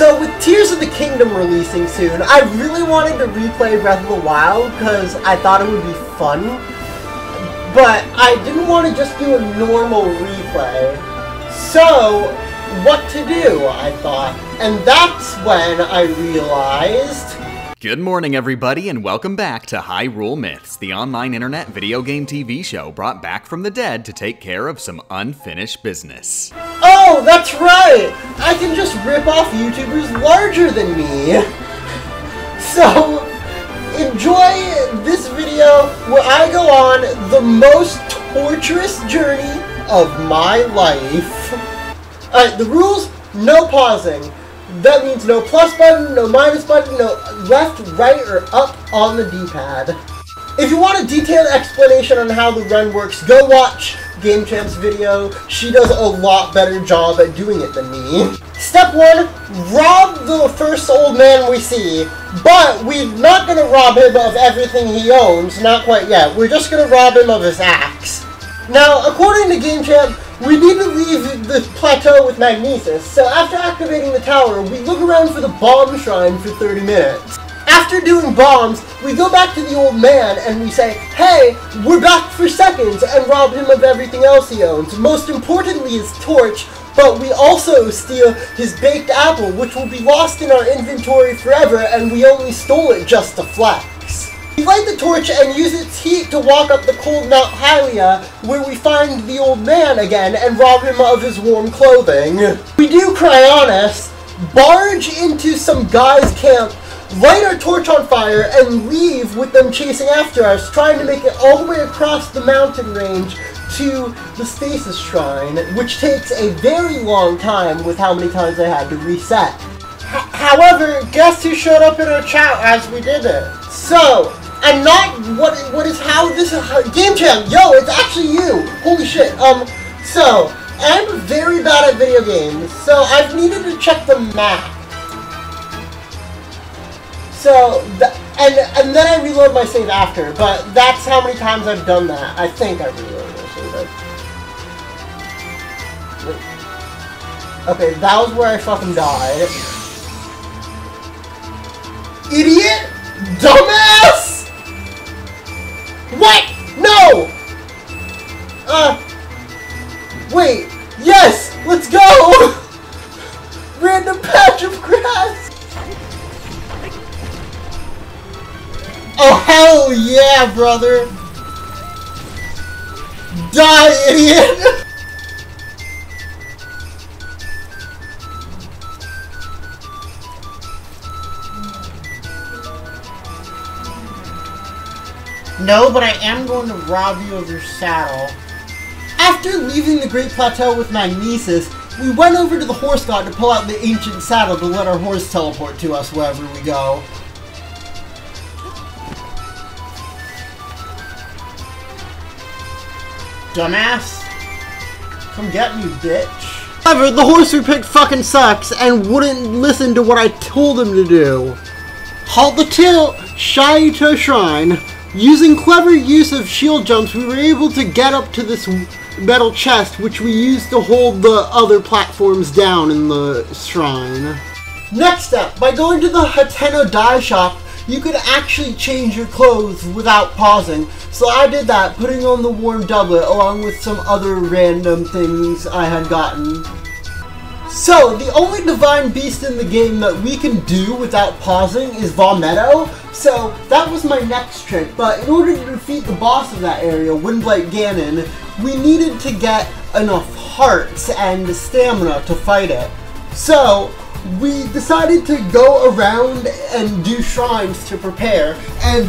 So with Tears of the Kingdom releasing soon, I really wanted to replay Breath of the Wild because I thought it would be fun, but I didn't want to just do a normal replay. So what to do, I thought, and that's when I realized... Good morning, everybody, and welcome back to Hyrule Myths, the online internet video game TV show brought back from the dead to take care of some unfinished business. Oh, that's right! I can just rip off YouTubers larger than me! So, enjoy this video where I go on the most torturous journey of my life. Alright, the rules, no pausing. That means no plus button, no minus button, no left, right, or up on the D-pad. If you want a detailed explanation on how the run works, go watch Game Champ's video. She does a lot better job at doing it than me. Step 1, rob the first old man we see. But we're not going to rob him of everything he owns, not quite yet. We're just going to rob him of his axe. Now, according to Game Champ, we need to leave the plateau with Magnesis, so after activating the tower, we look around for the bomb shrine for 30 minutes. After doing bombs, we go back to the old man and we say, hey, we're back for seconds, and rob him of everything else he owns, most importantly his torch, but we also steal his baked apple, which will be lost in our inventory forever, and we only stole it just to flex. We light the torch and use its heat to walk up the cold Mount Hylia, where we find the old man again and rob him of his warm clothing. We do Cryonis, barge into some guy's camp, light our torch on fire, and leave with them chasing after us, trying to make it all the way across the mountain range to the Stasis Shrine, which takes a very long time with how many times I had to reset. However, guess who showed up in our chat as we did it? So... and not what is how this is how, Game Jam, yo, it's actually you! Holy shit, so, I'm very bad at video games, so I've needed to check the map. So, and then I reload my save after, but that's how many times I've done that. I think I reloaded my save after. Okay, that was where I fucking died. Idiot! Dumbass! What? No! Wait. Yes! Let's go! Random patch of grass! Oh, hell yeah, brother! Die, idiot! No, but I am going to rob you of your saddle. After leaving the Great Plateau with Magnesis, we went over to the horse god to pull out the ancient saddle to let our horse teleport to us wherever we go. Dumbass. Come get me, bitch. However, the horse we picked fucking sucks and wouldn't listen to what I told him to do. Halt the till, Shayloya Shrine. Using clever use of shield jumps, we were able to get up to this metal chest, which we used to hold the other platforms down in the shrine. Next up, by going to the Hateno dye shop, you could actually change your clothes without pausing. So I did that, putting on the warm doublet along with some other random things I had gotten. So, the only divine beast in the game that we can do without pausing is Vah Medoh, so that was my next trick, but in order to defeat the boss of that area, Windblight Ganon, we needed to get enough hearts and stamina to fight it. So, we decided to go around and do shrines to prepare, and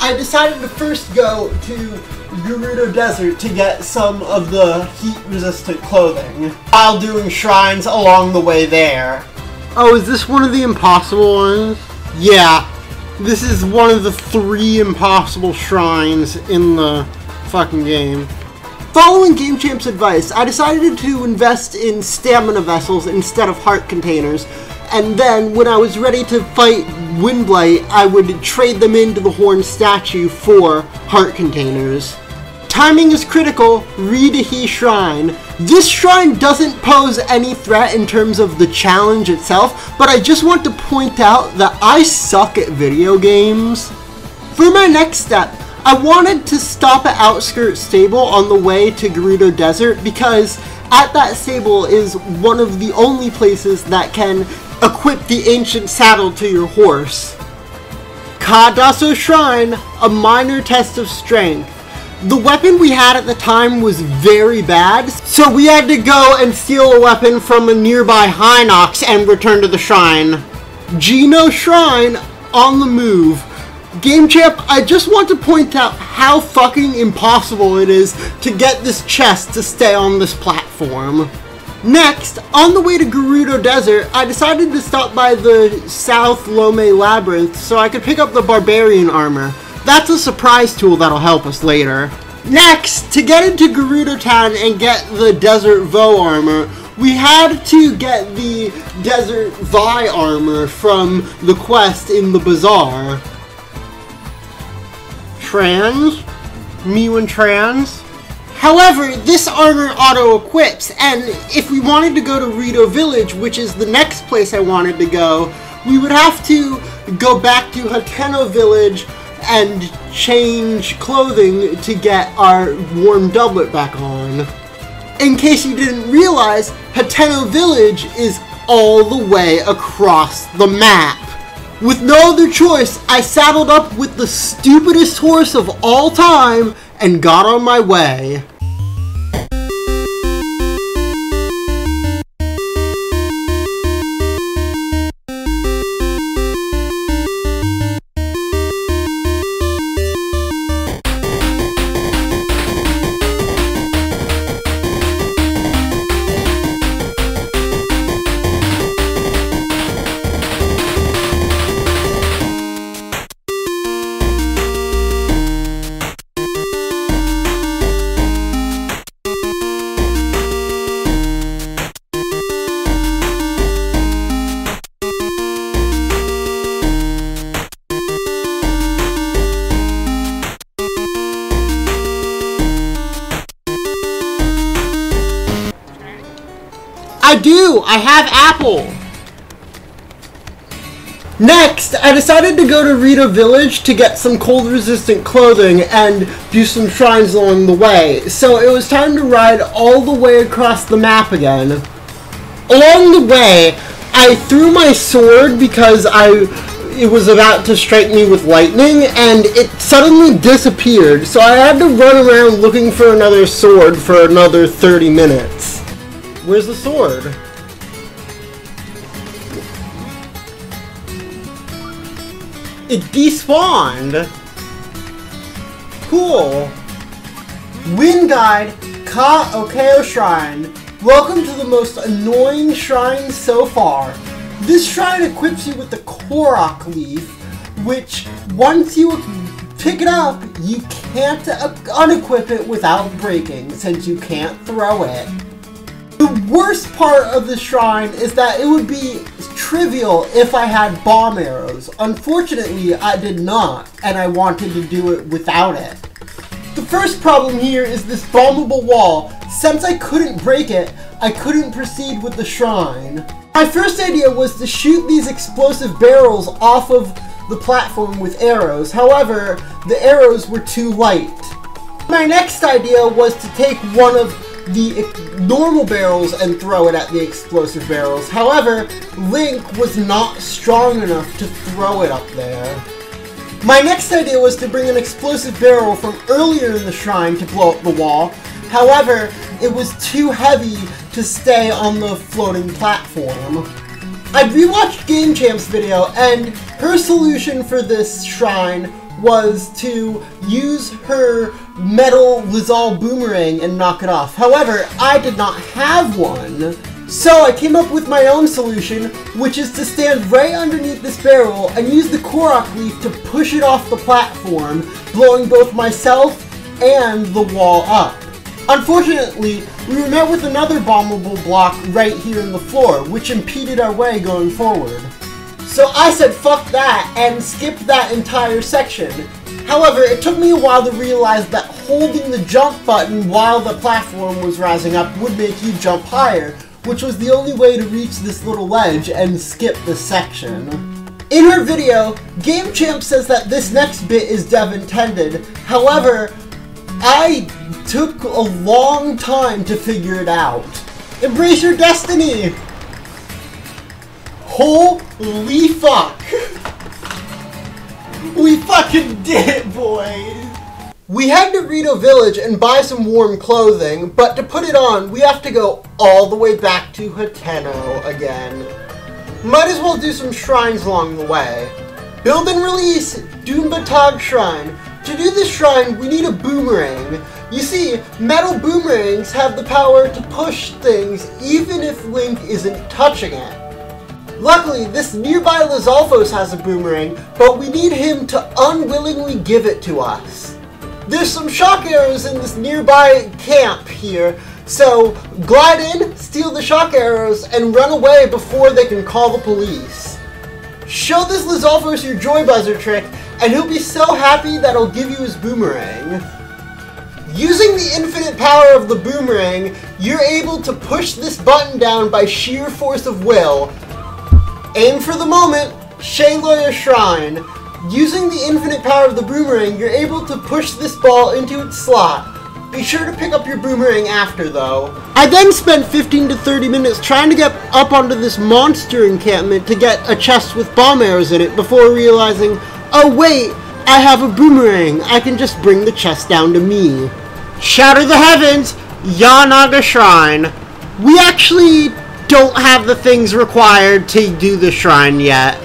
I decided to first go to Gerudo Desert to get some of the heat-resistant clothing, while doing shrines along the way there. Oh, is this one of the impossible ones? Yeah, this is one of the 3 impossible shrines in the fucking game. Following Game Champ's advice, I decided to invest in stamina vessels instead of heart containers, and then when I was ready to fight Windblight, I would trade them into the horn statue for heart containers. Timing is critical, Rito Village Shrine. This shrine doesn't pose any threat in terms of the challenge itself, but I just want to point out that I suck at video games. For my next step, I wanted to stop at Outskirts Stable on the way to Gerudo Desert because at that stable is one of the only places that can equip the ancient saddle to your horse. Kadaso Shrine, a minor test of strength. The weapon we had at the time was very bad, so we had to go and steal a weapon from a nearby Hinox and return to the shrine. Geno Shrine, on the move. Game Champ, I just want to point out how fucking impossible it is to get this chest to stay on this platform. Next, on the way to Gerudo Desert, I decided to stop by the South Lome Labyrinth so I could pick up the Barbarian Armor. That's a surprise tool that'll help us later. Next, to get into Gerudo Town and get the Desert Voe Armor, we had to get the Desert Voe Armor from the quest in the Bazaar. Mew and Trans. However, this armor auto-equips, and if we wanted to go to Rito Village, which is the next place I wanted to go, we would have to go back to Hateno Village and change clothing to get our warm doublet back on. In case you didn't realize, Hateno Village is all the way across the map. With no other choice, I saddled up with the stupidest horse of all time and got on my way. I have Apple! Next, I decided to go to Rito Village to get some cold-resistant clothing and do some shrines along the way, so it was time to ride all the way across the map again. Along the way, I threw my sword because it was about to strike me with lightning, and it suddenly disappeared, so I had to run around looking for another sword for another 30 minutes. Where's the sword? It despawned! Cool! Wind Guide, Ka Okeo Shrine. Welcome to the most annoying shrine so far. This shrine equips you with the Korok Leaf, which once you pick it up, you can't unequip it without breaking, since you can't throw it. The worst part of the shrine is that it would be trivial if I had bomb arrows. Unfortunately, I did not, and I wanted to do it without it. The first problem here is this bombable wall. Since I couldn't break it, I couldn't proceed with the shrine. My first idea was to shoot these explosive barrels off of the platform with arrows. However, the arrows were too light. My next idea was to take one of the normal barrels and throw it at the explosive barrels. However, Link was not strong enough to throw it up there. My next idea was to bring an explosive barrel from earlier in the shrine to blow up the wall. However, it was too heavy to stay on the floating platform. I rewatched Game Champ's video, and her solution for this shrine was to use her Metal Lizal boomerang and knock it off. However, I did not have one, so I came up with my own solution, which is to stand right underneath this barrel and use the Korok Leaf to push it off the platform, blowing both myself and the wall up. Unfortunately, we were met with another bombable block right here in the floor, which impeded our way going forward. So I said fuck that and skipped that entire section. However, it took me a while to realize that holding the jump button while the platform was rising up would make you jump higher, which was the only way to reach this little ledge and skip this section. In her video, GameChamp says that this next bit is dev-intended. However, I took a long time to figure it out. Embrace your destiny! Holy fuck! We fucking did it, boys! We head to Rito Village and buy some warm clothing, but to put it on, we have to go all the way back to Hateno again. Might as well do some shrines along the way. Build and release Dumbatag Shrine. To do this shrine, we need a boomerang. You see, metal boomerangs have the power to push things even if Link isn't touching it. Luckily, this nearby Lizalfos has a boomerang, but we need him to unwillingly give it to us. There's some shock arrows in this nearby camp here, so glide in, steal the shock arrows, and run away before they can call the police. Show this Lizalfos your joy buzzer trick, and he'll be so happy that he'll give you his boomerang. Using the infinite power of the boomerang, you're able to push this button down by sheer force of will. Aim for the moment, Shayloya Shrine. Using the infinite power of the boomerang, you're able to push this ball into its slot. Be sure to pick up your boomerang after, though. I then spent 15 to 30 minutes trying to get up onto this monster encampment to get a chest with bomb arrows in it before realizing, oh wait, I have a boomerang. I can just bring the chest down to me. Shatter the heavens, Yanaga Shrine. We actually don't have the things required to do the shrine yet.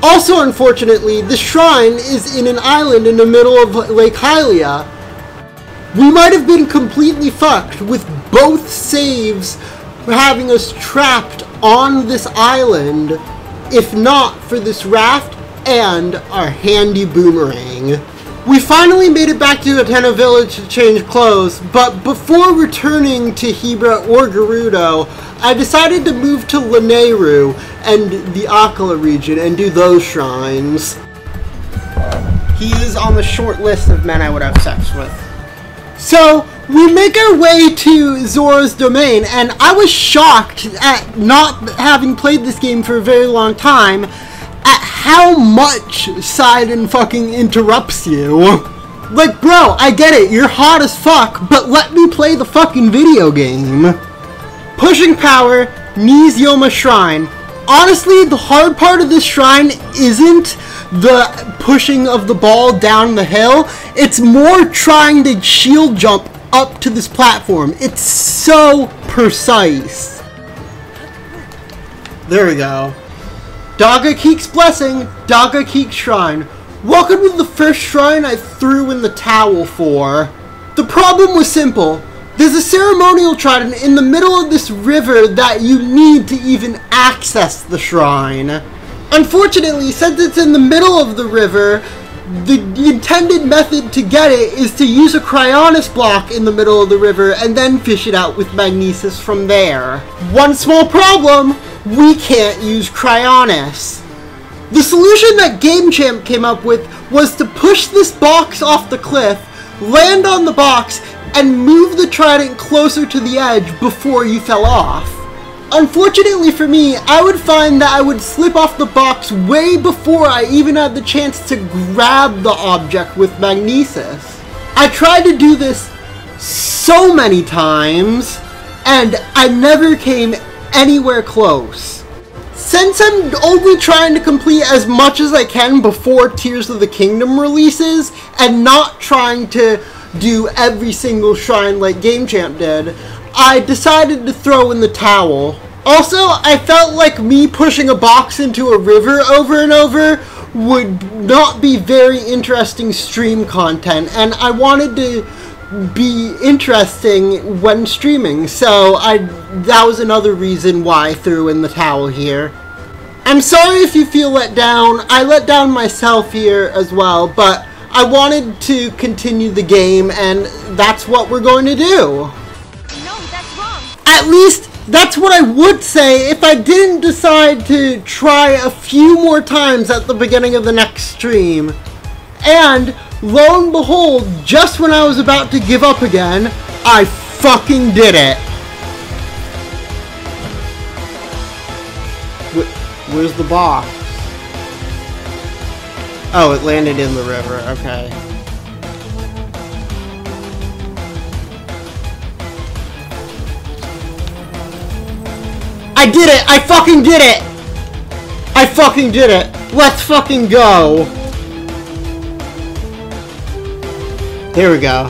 Also, unfortunately, the shrine is in an island in the middle of Lake Hylia. We might have been completely fucked with both saves having us trapped on this island, if not for this raft and our handy boomerang. We finally made it back to Hateno Village to change clothes, but before returning to Hebra or Gerudo, I decided to move to Lanayru and the Akkala region and do those shrines. He is on the short list of men I would have sex with. So, we make our way to Zora's Domain, and I was shocked at not having played this game for a very long time, at how much Sidon fucking interrupts you. Like, bro, I get it, you're hot as fuck, but let me play the fucking video game. Pushing power, Nizioma Shrine. Honestly, the hard part of this shrine isn't the pushing of the ball down the hill, it's more trying to shield jump up to this platform. It's so precise. There we go. Daga Keek's Blessing, Daga Keek Shrine. Welcome to the first shrine I threw in the towel for. The problem was simple. There's a ceremonial trident in the middle of this river that you need to even access the shrine. Unfortunately, since it's in the middle of the river, the intended method to get it is to use a Cryonis block in the middle of the river and then fish it out with Magnesis from there. One small problem. We can't use Cryonis. The solution that GameChamp came up with was to push this box off the cliff, land on the box, and move the trident closer to the edge before you fell off. Unfortunately for me, I would find that I would slip off the box way before I even had the chance to grab the object with Magnesis. I tried to do this so many times, and I never came anywhere close. Since I'm only trying to complete as much as I can before Tears of the Kingdom releases, and not trying to do every single shrine like GameChamp did, I decided to throw in the towel. Also, I felt like me pushing a box into a river over and over would not be very interesting stream content, and I wanted to be interesting when streaming, so that was another reason why I threw in the towel here. I'm sorry if you feel let down. I let down myself here as well, but I wanted to continue the game, and that's what we're going to do. No, that's wrong. At least that's what I would say if I didn't decide to try a few more times at the beginning of the next stream. And lo and behold, just when I was about to give up again, I fucking did it. Where's the box? Oh, it landed in the river. Okay. I did it! I fucking did it! I fucking did it! Let's fucking go! Here we go.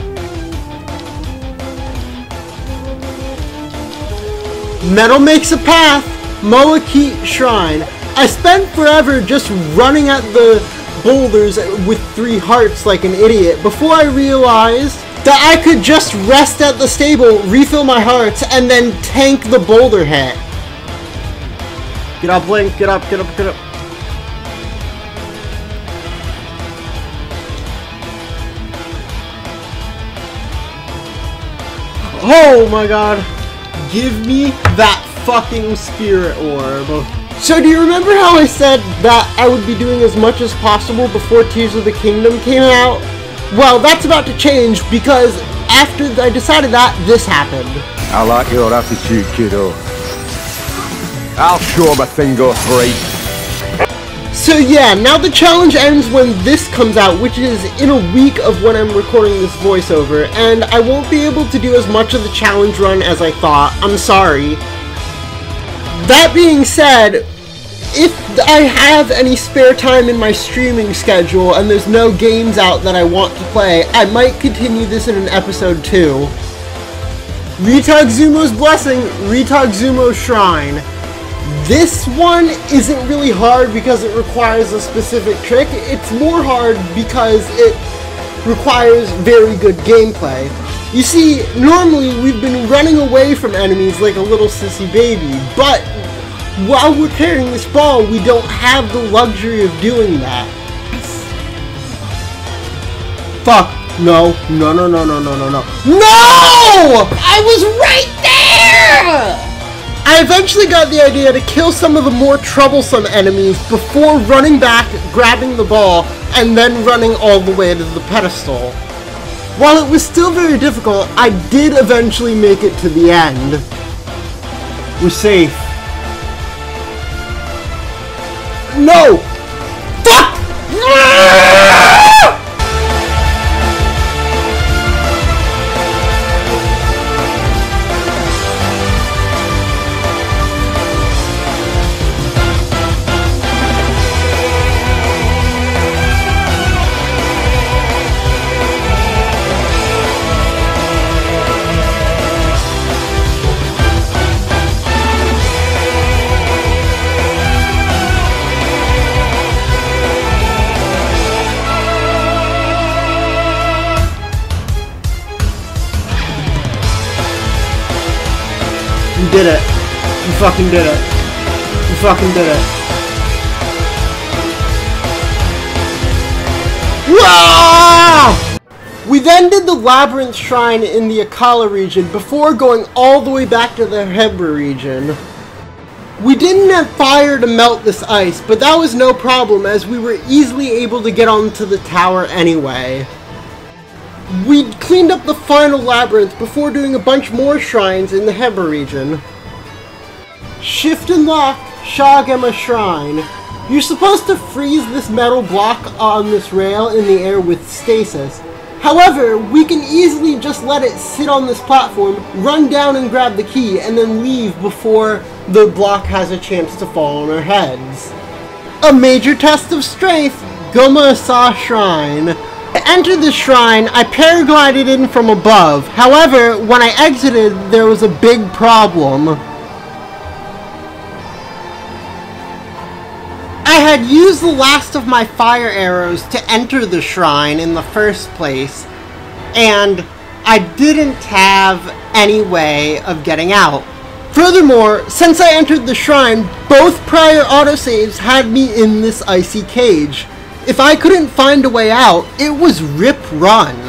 Metal makes a path! Moakit Shrine. I spent forever just running at the boulders with 3 hearts like an idiot before I realized that I could just rest at the stable, refill my hearts, and then tank the boulder hit. Get up, Link. Get up, get up, get up. Oh my god. Give me that fucking spirit orb. So do you remember how I said that I would be doing as much as possible before Tears of the Kingdom came out? Well, that's about to change because after I decided that, this happened. I like your attitude, kiddo. I'll show my thing goes right. So yeah, now the challenge ends when this comes out, which is in a week of when I'm recording this voiceover, and I won't be able to do as much of the challenge run as I thought. I'm sorry. That being said, if I have any spare time in my streaming schedule and there's no games out that I want to play, I might continue this in an episode too. Ritogzumo's Blessing, Ritogzumo Shrine. This one isn't really hard because it requires a specific trick. It's more hard because it requires very good gameplay. You see, normally we've been running away from enemies like a little sissy baby, but while we're carrying this ball, we don't have the luxury of doing that. Fuck. No. No, no, no, no, no, no, no. No! I was right there! I eventually got the idea to kill some of the more troublesome enemies before running back, grabbing the ball, and then running all the way to the pedestal. While it was still very difficult, I did eventually make it to the end. We're safe. No! Fuck! Yeah! You did it. You fucking did it. You fucking did it. Whoa! We then did the Labyrinth Shrine in the Akkala region before going all the way back to the Hebra region. We didn't have fire to melt this ice, but that was no problem as we were easily able to get onto the tower anyway. We cleaned up the final labyrinth before doing a bunch more shrines in the Hebra region. Shift and lock Shagema Shrine. You're supposed to freeze this metal block on this rail in the air with stasis. However, we can easily just let it sit on this platform, run down and grab the key, and then leave before the block has a chance to fall on our heads. A major test of strength, Gomasa Shrine. To enter the shrine, I paraglided in from above. However, when I exited, there was a big problem. I had used the last of my fire arrows to enter the shrine in the first place, and I didn't have any way of getting out. Furthermore, since I entered the shrine, both prior autosaves had me in this icy cage. If I couldn't find a way out, it was rip run.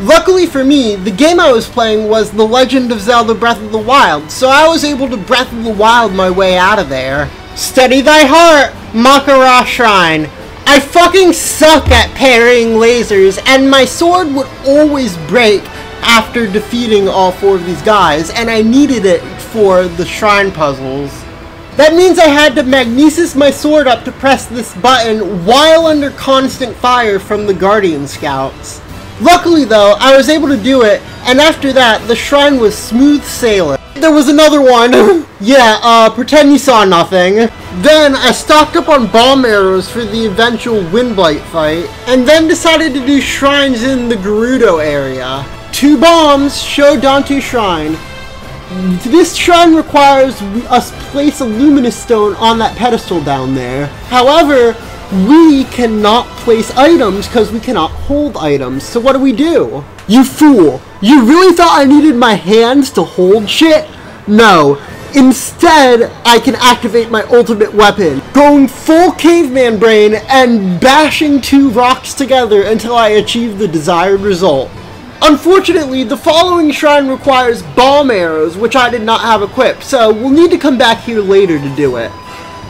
Luckily for me, the game I was playing was The Legend of Zelda Breath of the Wild, so I was able to Breath of the Wild my way out of there. Steady thy heart, Makara Shrine. I fucking suck at parrying lasers, and my sword would always break after defeating all four of these guys, and I needed it for the shrine puzzles. That means I had to Magnesis my sword up to press this button while under constant fire from the Guardian Scouts. Luckily though, I was able to do it, and after that, the shrine was smooth sailing. There was another one! Yeah, pretend you saw nothing. Then, I stocked up on bomb arrows for the eventual Windblight fight, and then decided to do shrines in the Gerudo area. 2 bombs, Shodantu Shrine. This shrine requires us place a luminous stone on that pedestal down there. However, we cannot place items because we cannot hold items, so what do we do? You fool! You really thought I needed my hands to hold shit? No. Instead, I can activate my ultimate weapon, going full caveman brain and bashing 2 rocks together until I achieve the desired result. Unfortunately, the following shrine requires bomb arrows, which I did not have equipped, so we'll need to come back here later to do it.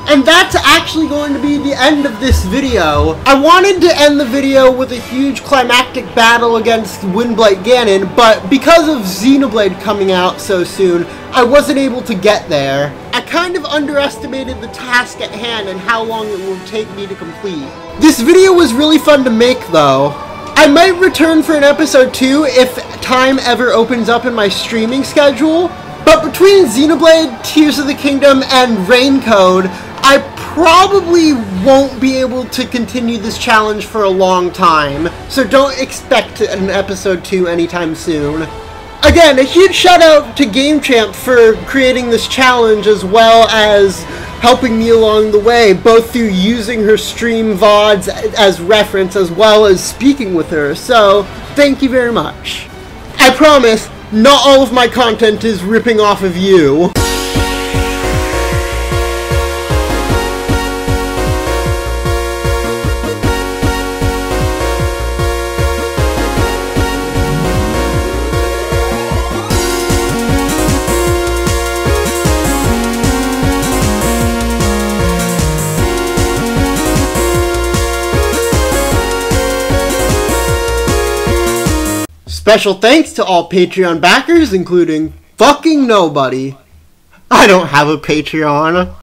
And that's actually going to be the end of this video. I wanted to end the video with a huge climactic battle against Windblight Ganon, but because of Xenoblade coming out so soon, I wasn't able to get there. I kind of underestimated the task at hand and how long it will take me to complete. This video was really fun to make though. I might return for an episode 2 if time ever opens up in my streaming schedule, but between Xenoblade, Tears of the Kingdom, and Raincode, I probably won't be able to continue this challenge for a long time, so don't expect an episode 2 anytime soon. Again, a huge shout out to GameChamp for creating this challenge as well as helping me along the way, both through using her stream VODs as reference as well as speaking with her, so thank you very much. I promise, not all of my content is ripping off of you. Special thanks to all Patreon backers, including fucking nobody. I don't have a Patreon.